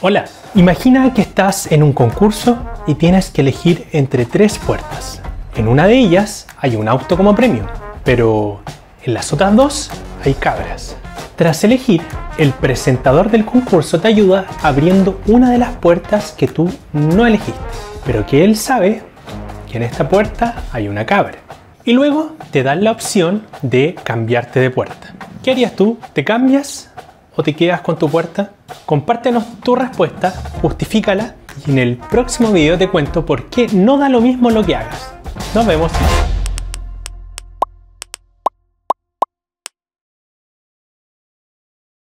Hola, imagina que estás en un concurso y tienes que elegir entre tres puertas. En una de ellas hay un auto como premio, pero en las otras dos hay cabras. Tras elegir, el presentador del concurso te ayuda abriendo una de las puertas que tú no elegiste, pero que él sabe que en esta puerta hay una cabra. Y luego te dan la opción de cambiarte de puerta. ¿Qué harías tú? ¿Te cambias o te quedas con tu puerta? Compártenos tu respuesta, justifícala y en el próximo video te cuento por qué no da lo mismo lo que hagas. Nos vemos.